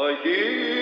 Hiking.